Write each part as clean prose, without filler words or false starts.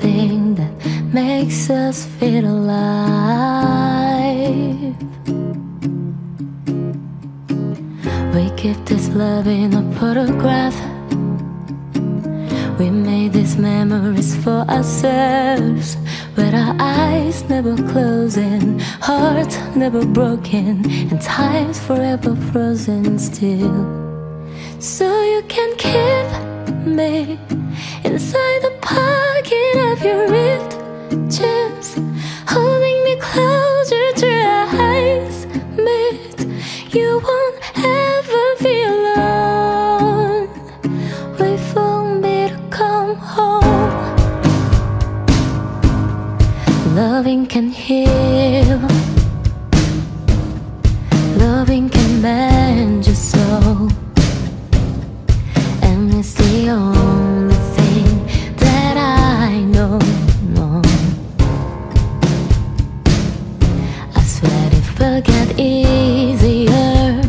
thing that makes us feel alive. We keep this love in a photograph. We made these memories for ourselves, with our eyes never closing, heart never broken, and time's forever frozen still. So you can keep me inside the pocket of your ripped jeans, holding me closer to your eyes meet. You won't ever be alone. Wait for me to come home. Loving can heal. Loving can mend your soul, and it's the only thing that I know. I swear it will get easier.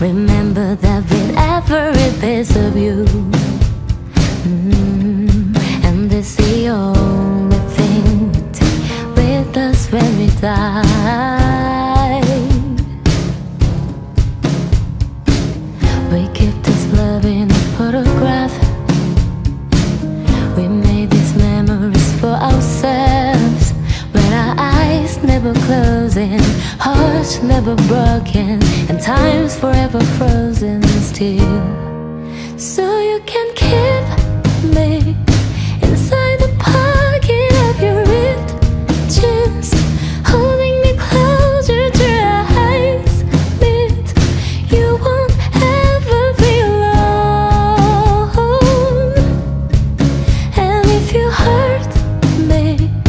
Remember that with every piece of you. And it's the only thing to take with us when we die. We keep this love in a photograph. We made these memories for ourselves, with our eyes never closing, hearts never broken, and time's forever frozen still. So you can keep me inside the pocket of your ripped jeans, holding me closer to your eyes meet. You won't ever be alone. And if you hurt me,